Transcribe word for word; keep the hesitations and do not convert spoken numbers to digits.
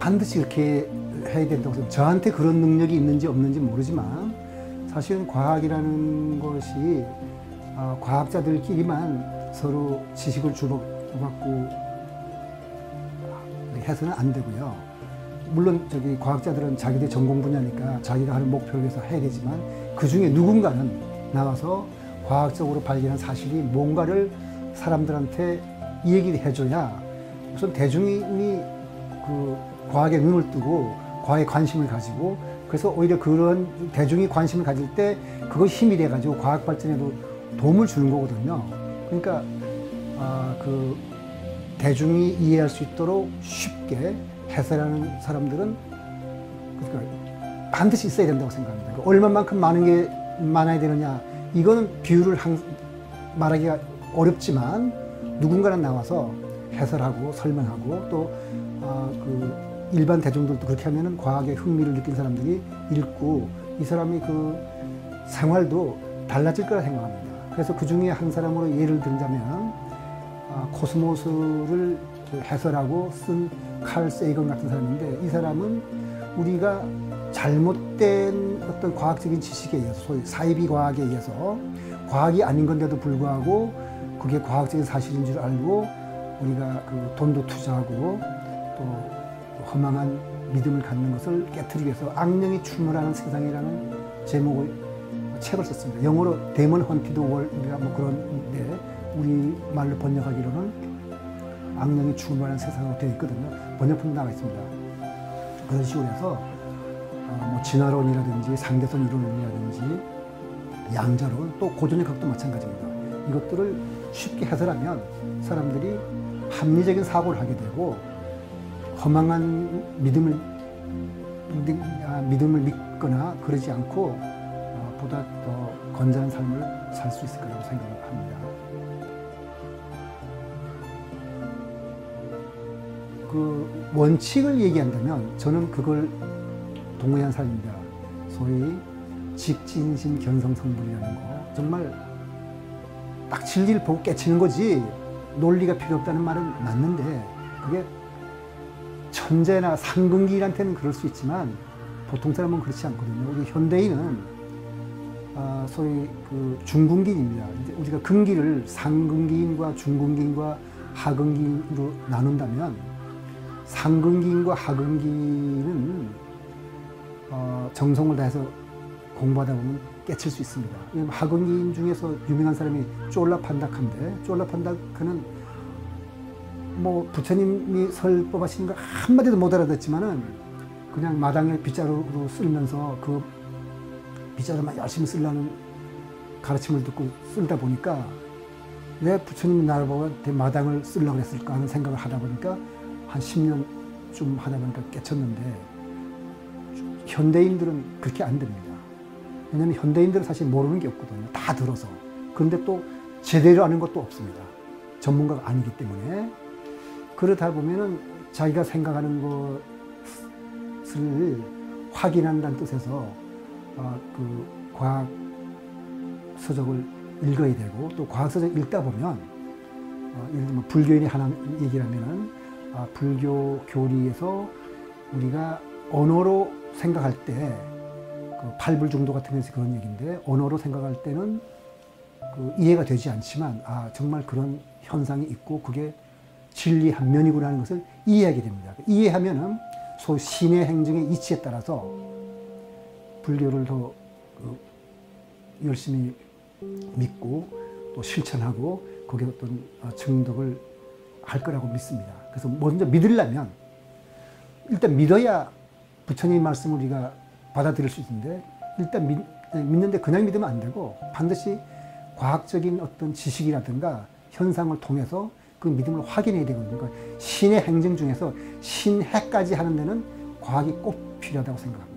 반드시 그렇게 해야 된다고 생각합니다. 저한테 그런 능력이 있는지 없는지 모르지만 사실은 과학이라는 것이 과학자들끼리만 서로 지식을 주고받고 해서는 안 되고요. 물론 저기 과학자들은 자기들 전공 분야니까 자기가 하는 목표를 위해서 해야 되지만 그중에 누군가는 나와서 과학적으로 발견한 사실이 뭔가를 사람들한테 이 얘기를 해줘야 우선 대중이 그 과학에 눈을 뜨고 과학에 관심을 가지고, 그래서 오히려 그런 대중이 관심을 가질 때 그걸 힘이 돼가지고 과학 발전에도 도움을 주는 거거든요. 그러니까 아, 그 대중이 이해할 수 있도록 쉽게 해설하는 사람들은 그러니까 반드시 있어야 된다고 생각합니다. 그러니까 얼마만큼 많은 게 많아야 되느냐, 이거는 비율을 말하기가 어렵지만 누군가는 나와서 해설하고 설명하고 또 아, 그 일반 대중들도 그렇게 하면은 과학에 흥미를 느낀 사람들이 읽고 이 사람이 그 생활도 달라질 거라 생각합니다. 그래서 그 중에 한 사람으로 예를 들자면 아, 코스모스를 해설하고 쓴 칼 세이건 같은 사람인데, 이 사람은 우리가 잘못된 어떤 과학적인 지식에 의해서, 소위 사이비 과학에 의해서 과학이 아닌 건데도 불구하고 그게 과학적인 사실인 줄 알고 우리가 그 돈도 투자하고 또 허망한 믿음을 갖는 것을 깨트리기 위해서 악령이 출몰하는 세상이라는 제목을 책을 썼습니다. 영어로 데몬 헌티드 월드가 뭐 그런데 우리말로 번역하기로는 악령이 출몰하는 세상으로 되어 있거든요. 번역품도 나와 있습니다. 그런 식으로 해서 어 뭐 진화론이라든지 상대성 이론이라든지 양자론, 또 고전의 각도 마찬가지입니다. 이것들을 쉽게 해설하면 사람들이 합리적인 사고를 하게 되고 허망한 믿음을, 믿음을 믿거나 그러지 않고 보다 더 건전한 삶을 살 수 있을 거라고 생각합니다. 그 원칙을 얘기한다면 저는 그걸 동의한 사람입니다. 소위 직진심 견성성불이라는 거. 정말 딱 진리를 보고 깨치는 거지 논리가 필요 없다는 말은 맞는데, 그게 천재나 상근기인한테는 그럴 수 있지만 보통 사람은 그렇지 않거든요. 우리 현대인은 아, 소위 그 중근기인입니다. 이제 우리가 근기를 상근기인과 중근기인과 하근기인으로 나눈다면 상근기인과 하근기인은 어, 정성을 다해서 공부하다 보면 깨칠 수 있습니다. 하근기인 중에서 유명한 사람이 쫄라판다카인데, 쫄라판다카는 뭐 부처님이 설법하시는 걸 한마디도 못 알아듣지만은 그냥 마당에 빗자루로 쓸면서 그 빗자루만 열심히 쓰려는 가르침을 듣고 쓸다 보니까 왜 부처님이 나를 보고 마당을 쓰려고 했을까 하는 생각을 하다 보니까 한 십 년쯤 하다 보니까 깨쳤는데, 현대인들은 그렇게 안 됩니다. 왜냐하면 현대인들은 사실 모르는 게 없거든요. 다 들어서. 그런데 또 제대로 아는 것도 없습니다. 전문가가 아니기 때문에. 그러다 보면은 자기가 생각하는 것을 확인한다는 뜻에서 어, 그 과학 서적을 읽어야 되고, 또 과학 서적 읽다 보면 어, 예를 들면 불교인이 하나 얘기라면은 아, 불교 교리에서 우리가 언어로 생각할 때 그 팔불중도 같은 데서 그런 얘기인데, 언어로 생각할 때는 그 이해가 되지 않지만 아 정말 그런 현상이 있고 그게 진리 한 면이구나 하는 것을 이해하게 됩니다. 이해하면은 소위 신의 행정의 이치에 따라서 불교를 더 열심히 믿고 또 실천하고 거기에 어떤 증득을 할 거라고 믿습니다. 그래서 먼저 믿으려면 일단 믿어야 부처님 말씀을 우리가 받아들일 수 있는데, 일단 믿, 믿는데 그냥 믿으면 안 되고 반드시 과학적인 어떤 지식이라든가 현상을 통해서 그 믿음을 확인해야 되거든요. 그러니까 신의 행정 중에서 신해까지 하는 데는 과학이 꼭 필요하다고 생각합니다.